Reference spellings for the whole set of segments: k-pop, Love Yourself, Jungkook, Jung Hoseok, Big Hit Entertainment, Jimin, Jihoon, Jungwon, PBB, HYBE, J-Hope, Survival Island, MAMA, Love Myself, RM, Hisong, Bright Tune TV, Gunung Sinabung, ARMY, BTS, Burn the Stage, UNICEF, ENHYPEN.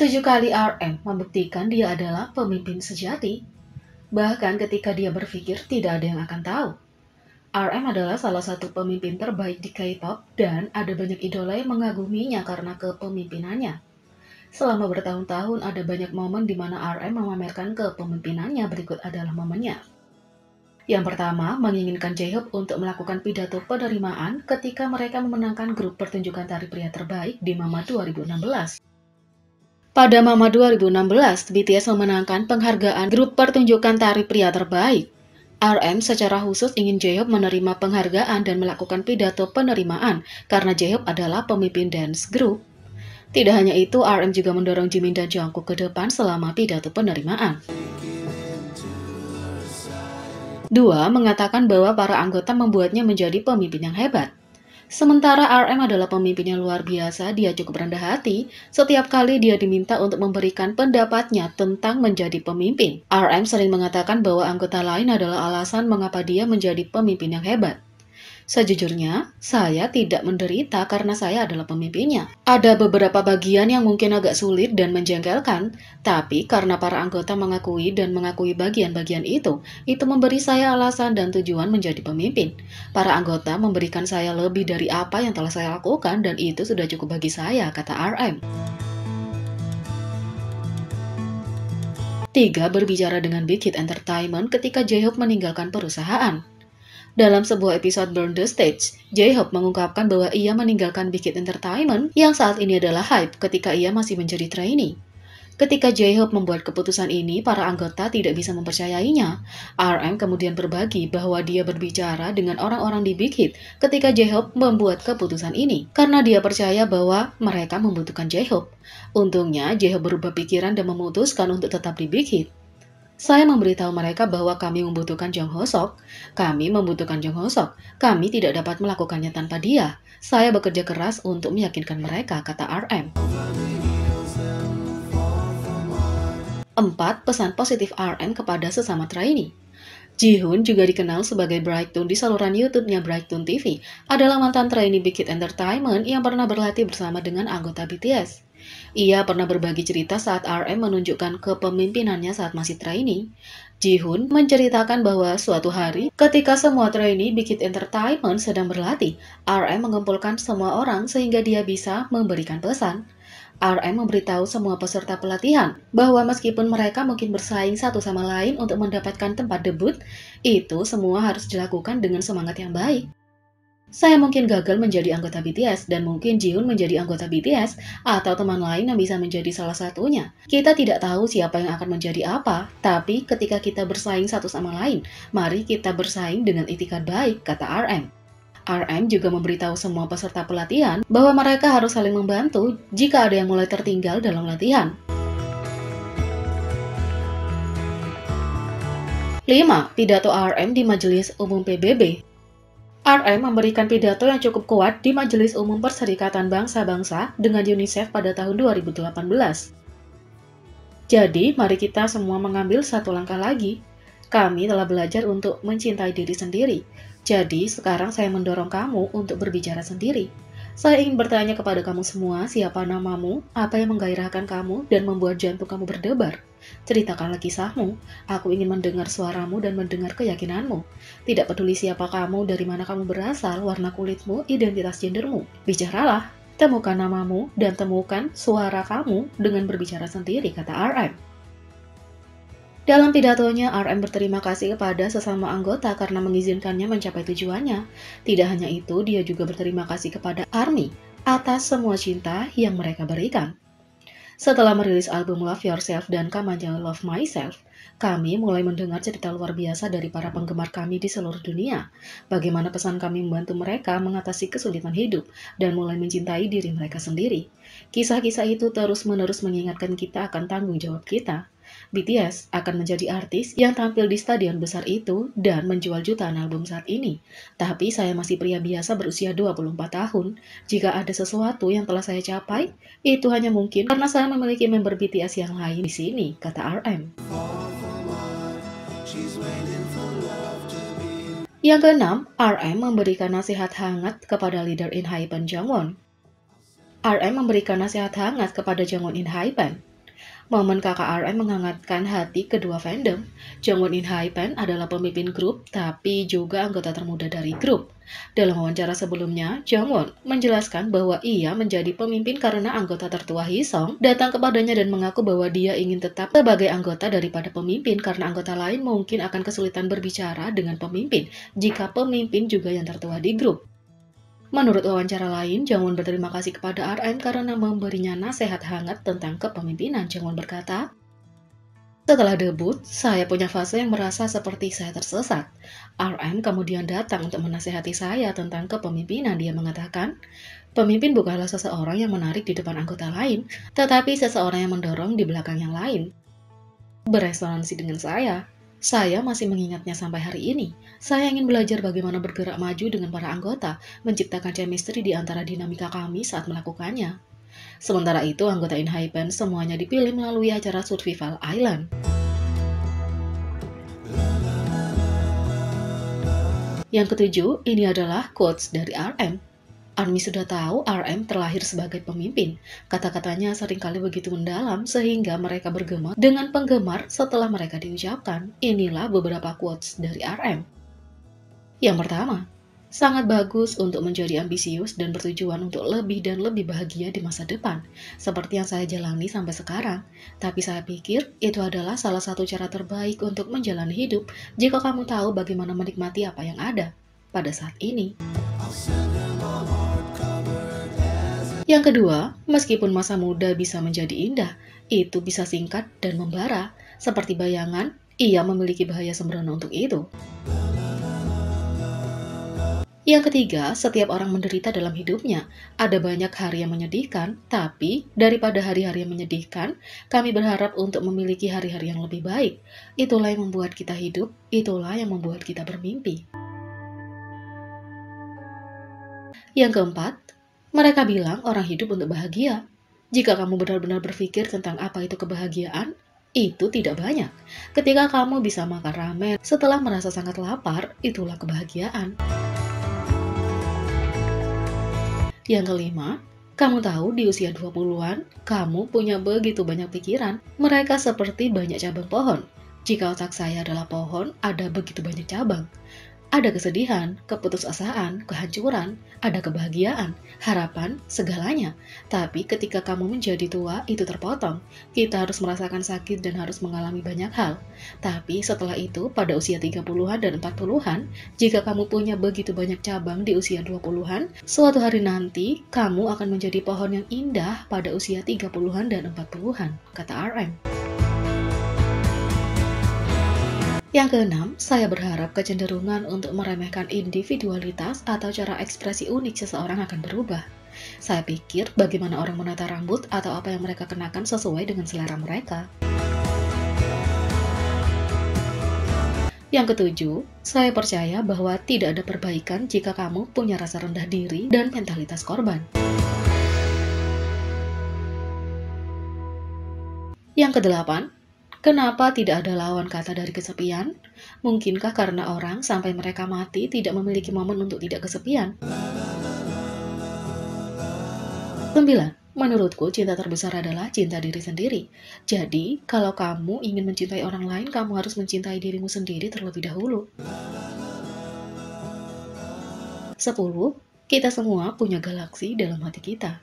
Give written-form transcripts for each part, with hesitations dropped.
7 kali RM membuktikan dia adalah pemimpin sejati, bahkan ketika dia berpikir tidak ada yang akan tahu. RM adalah salah satu pemimpin terbaik di K-pop dan ada banyak idola yang mengaguminya karena kepemimpinannya. Selama bertahun-tahun ada banyak momen di mana RM memamerkan kepemimpinannya, berikut adalah momennya. Yang pertama, menginginkan J-Hope untuk melakukan pidato penerimaan ketika mereka memenangkan grup pertunjukan tari pria terbaik di MAMA 2016. Pada MAMA 2016, BTS memenangkan penghargaan grup pertunjukan tari pria terbaik. RM secara khusus ingin J-Hope menerima penghargaan dan melakukan pidato penerimaan karena J-Hope adalah pemimpin dance group. Tidak hanya itu, RM juga mendorong Jimin dan Jungkook ke depan selama pidato penerimaan. 2. Mengatakan bahwa para anggota membuatnya menjadi pemimpin yang hebat. Sementara RM adalah pemimpin yang luar biasa, dia cukup rendah hati setiap kali dia diminta untuk memberikan pendapatnya tentang menjadi pemimpin. RM sering mengatakan bahwa anggota lain adalah alasan mengapa dia menjadi pemimpin yang hebat. Sejujurnya, saya tidak menderita karena saya adalah pemimpinnya. Ada beberapa bagian yang mungkin agak sulit dan menjengkelkan, tapi karena para anggota mengakui bagian-bagian itu memberi saya alasan dan tujuan menjadi pemimpin. Para anggota memberikan saya lebih dari apa yang telah saya lakukan dan itu sudah cukup bagi saya, kata RM. 3. Berbicara dengan Big Hit Entertainment ketika J-Hope meninggalkan perusahaan. Dalam sebuah episode Burn the Stage, J-Hope mengungkapkan bahwa ia meninggalkan Big Hit Entertainment yang saat ini adalah HYBE ketika ia masih menjadi trainee. Ketika J-Hope membuat keputusan ini, para anggota tidak bisa mempercayainya. RM kemudian berbagi bahwa dia berbicara dengan orang-orang di Big Hit ketika J-Hope membuat keputusan ini, karena dia percaya bahwa mereka membutuhkan J-Hope. Untungnya, J-Hope berubah pikiran dan memutuskan untuk tetap di Big Hit. Saya memberitahu mereka bahwa kami membutuhkan Jung Hoseok. Kami membutuhkan Jung Hoseok. Kami tidak dapat melakukannya tanpa dia. Saya bekerja keras untuk meyakinkan mereka, kata RM. 4. Pesan positif RM kepada sesama trainee. Jihoon, juga dikenal sebagai Bright Tune di saluran YouTube-nya Bright Tune TV, adalah mantan trainee Big Hit Entertainment yang pernah berlatih bersama dengan anggota BTS. Ia pernah berbagi cerita saat RM menunjukkan kepemimpinannya saat masih trainee. Jihoon menceritakan bahwa suatu hari ketika semua trainee Big Hit Entertainment sedang berlatih, RM mengumpulkan semua orang sehingga dia bisa memberikan pesan. RM memberitahu semua peserta pelatihan bahwa meskipun mereka mungkin bersaing satu sama lain untuk mendapatkan tempat debut, itu semua harus dilakukan dengan semangat yang baik. Saya mungkin gagal menjadi anggota BTS dan mungkin Jihoon menjadi anggota BTS atau teman lain yang bisa menjadi salah satunya. Kita tidak tahu siapa yang akan menjadi apa, tapi ketika kita bersaing satu sama lain, mari kita bersaing dengan itikad baik, kata RM. RM juga memberitahu semua peserta pelatihan bahwa mereka harus saling membantu jika ada yang mulai tertinggal dalam latihan. 5. Pidato RM di Majelis Umum PBB. RM memberikan pidato yang cukup kuat di Majelis Umum Perserikatan Bangsa-Bangsa dengan UNICEF pada tahun 2018. Jadi, mari kita semua mengambil satu langkah lagi. Kami telah belajar untuk mencintai diri sendiri. Jadi, sekarang saya mendorong kamu untuk berbicara sendiri. Saya ingin bertanya kepada kamu semua, siapa namamu, apa yang menggairahkan kamu, dan membuat jantung kamu berdebar. Ceritakanlah kisahmu, aku ingin mendengar suaramu dan mendengar keyakinanmu. Tidak peduli siapa kamu, dari mana kamu berasal, warna kulitmu, identitas gendermu. Bicaralah, temukan namamu, dan temukan suara kamu dengan berbicara sendiri, kata RM. Dalam pidatonya, RM berterima kasih kepada sesama anggota karena mengizinkannya mencapai tujuannya. Tidak hanya itu, dia juga berterima kasih kepada ARMY atas semua cinta yang mereka berikan. Setelah merilis album Love Yourself dan kamarnya Love Myself, kami mulai mendengar cerita luar biasa dari para penggemar kami di seluruh dunia. Bagaimana pesan kami membantu mereka mengatasi kesulitan hidup dan mulai mencintai diri mereka sendiri. Kisah-kisah itu terus-menerus mengingatkan kita akan tanggung jawab kita. BTS akan menjadi artis yang tampil di stadion besar itu dan menjual jutaan album saat ini. Tapi saya masih pria biasa berusia 24 tahun. Jika ada sesuatu yang telah saya capai, itu hanya mungkin karena saya memiliki member BTS yang lain di sini, kata RM. Yang keenam, RM memberikan nasihat hangat kepada leader ENHYPEN Jungwon. RM memberikan nasihat hangat kepada Jungwon ENHYPEN. Momen kakak RM menghangatkan hati kedua fandom. Jungwon ENHYPEN adalah pemimpin grup, tapi juga anggota termuda dari grup. Dalam wawancara sebelumnya, Jungwon menjelaskan bahwa ia menjadi pemimpin karena anggota tertua Hisong datang kepadanya dan mengaku bahwa dia ingin tetap sebagai anggota daripada pemimpin karena anggota lain mungkin akan kesulitan berbicara dengan pemimpin jika pemimpin juga yang tertua di grup. Menurut wawancara lain, Jungwon berterima kasih kepada RM karena memberinya nasihat hangat tentang kepemimpinan. Jungwon berkata, "Setelah debut, saya punya fase yang merasa seperti saya tersesat. RM kemudian datang untuk menasehati saya tentang kepemimpinan. Dia mengatakan, pemimpin bukanlah seseorang yang menarik di depan anggota lain, tetapi seseorang yang mendorong di belakang yang lain. Beresonansi dengan saya. Saya masih mengingatnya sampai hari ini. Saya ingin belajar bagaimana bergerak maju dengan para anggota, menciptakan chemistry di antara dinamika kami saat melakukannya." Sementara itu, anggota ENHYPEN semuanya dipilih melalui acara Survival Island. Yang ketujuh, ini adalah quotes dari RM. ARMY sudah tahu RM terlahir sebagai pemimpin. Kata-katanya seringkali begitu mendalam sehingga mereka bergema dengan penggemar setelah mereka diucapkan. Inilah beberapa quotes dari RM. Yang pertama, sangat bagus untuk menjadi ambisius dan bertujuan untuk lebih dan lebih bahagia di masa depan, seperti yang saya jalani sampai sekarang. Tapi saya pikir itu adalah salah satu cara terbaik untuk menjalani hidup jika kamu tahu bagaimana menikmati apa yang ada pada saat ini. Yang kedua, meskipun masa muda bisa menjadi indah, itu bisa singkat dan membara. Seperti bayangan, ia memiliki bahaya sembrono untuk itu. Yang ketiga, setiap orang menderita dalam hidupnya. Ada banyak hari yang menyedihkan, tapi daripada hari-hari yang menyedihkan, kami berharap untuk memiliki hari-hari yang lebih baik. Itulah yang membuat kita hidup, itulah yang membuat kita bermimpi. Yang keempat, mereka bilang orang hidup untuk bahagia. Jika kamu benar-benar berpikir tentang apa itu kebahagiaan, itu tidak banyak. Ketika kamu bisa makan ramen setelah merasa sangat lapar, itulah kebahagiaan. Yang kelima, kamu tahu di usia 20-an, kamu punya begitu banyak pikiran. Mereka seperti banyak cabang pohon. Jika otak saya adalah pohon, ada begitu banyak cabang. Ada kesedihan, keputusasaan, kehancuran, ada kebahagiaan, harapan, segalanya. Tapi ketika kamu menjadi tua, itu terpotong. Kita harus merasakan sakit dan harus mengalami banyak hal. Tapi setelah itu, pada usia 30-an dan 40-an, jika kamu punya begitu banyak cabang di usia 20-an, suatu hari nanti, kamu akan menjadi pohon yang indah pada usia 30-an dan 40-an, kata RM. Yang keenam, saya berharap kecenderungan untuk meremehkan individualitas atau cara ekspresi unik seseorang akan berubah. Saya pikir bagaimana orang menata rambut atau apa yang mereka kenakan sesuai dengan selera mereka. Yang ketujuh, saya percaya bahwa tidak ada perbaikan jika kamu punya rasa rendah diri dan mentalitas korban. Yang kedelapan, kenapa tidak ada lawan kata dari kesepian? Mungkinkah karena orang sampai mereka mati tidak memiliki momen untuk tidak kesepian? 9. Menurutku cinta terbesar adalah cinta diri sendiri. Jadi, kalau kamu ingin mencintai orang lain, kamu harus mencintai dirimu sendiri terlebih dahulu. 10. Kita semua punya galaksi dalam hati kita.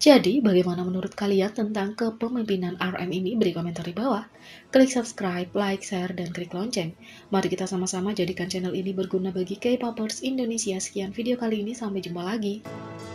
Jadi, bagaimana menurut kalian tentang kepemimpinan RM ini? Beri komentar di bawah. Klik subscribe, like, share, dan klik lonceng. Mari kita sama-sama jadikan channel ini berguna bagi K-popers Indonesia. Sekian video kali ini, sampai jumpa lagi.